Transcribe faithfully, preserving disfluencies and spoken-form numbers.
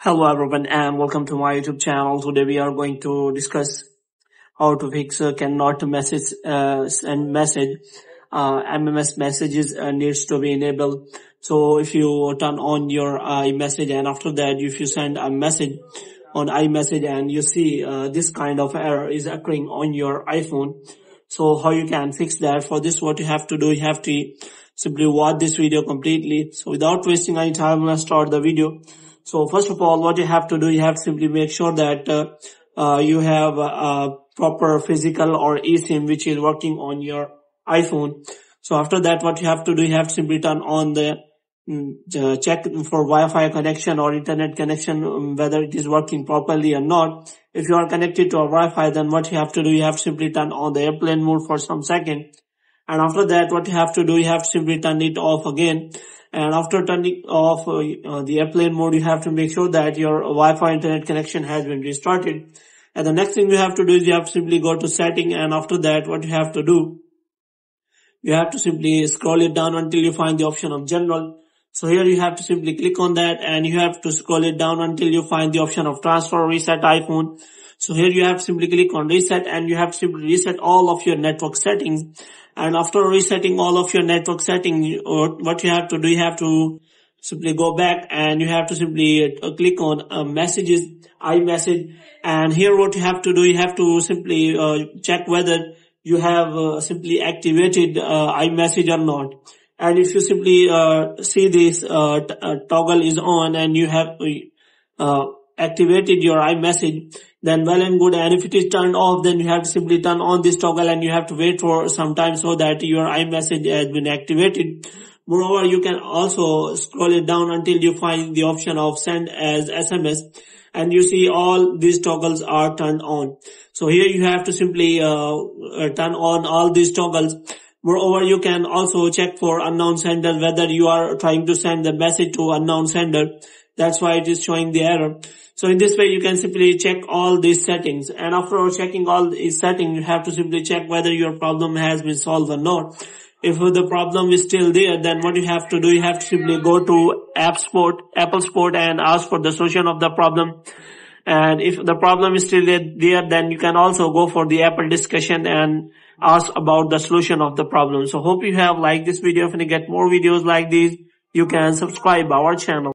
Hello everyone and welcome to my YouTube channel. Today we are going to discuss how to fix uh, cannot message uh, send message. Uh, M M S messages uh, needs to be enabled. So if you turn on your iMessage and after that if you send a message on iMessage and you see uh, this kind of error is occurring on your iPhone. So how you can fix that? For this what you have to do, you have to simply watch this video completely. So without wasting any time, let's start the video. So first of all, what you have to do, you have to simply make sure that uh, uh, you have a, a proper physical or eSIM which is working on your iPhone. So after that, what you have to do, you have to simply turn on the uh, check for Wi-Fi connection or internet connection, um, whether it is working properly or not. If you are connected to a Wi-Fi, then what you have to do, you have to simply turn on the airplane mode for some second. And after that, what you have to do, you have to simply turn it off again. And after turning off uh, the airplane mode, you have to make sure that your Wi-Fi internet connection has been restarted. And the next thing you have to do is you have to simply go to setting, and after that what you have to do, you have to simply scroll it down until you find the option of general. So here you have to simply click on that and you have to scroll it down until you find the option of transfer reset iPhone. So here you have to simply click on reset and you have to simply reset all of your network settings. And after resetting all of your network settings, what you have to do, you have to simply go back and you have to simply click on uh, messages, iMessage. And here what you have to do, you have to simply uh, check whether you have uh, simply activated uh, iMessage or not. And if you simply uh, see this uh, uh, toggle is on and you have uh, activated your iMessage, then well and good. And if it is turned off, then you have to simply turn on this toggle and you have to wait for some time so that your iMessage has been activated. Moreover, you can also scroll it down until you find the option of send as S M S and you see all these toggles are turned on. So here you have to simply uh, turn on all these toggles. Moreover, you can also check for unknown sender, whether you are trying to send the message to unknown sender. That's why it is showing the error. So in this way, you can simply check all these settings. And after checking all these settings, you have to simply check whether your problem has been solved or not. If the problem is still there, then what you have to do, you have to simply go to App Support, Apple Support and ask for the solution of the problem. And if the problem is still there, then you can also go for the Apple discussion and ask about the solution of the problem. So hope you have liked this video. If you get more videos like these, you can subscribe our channel.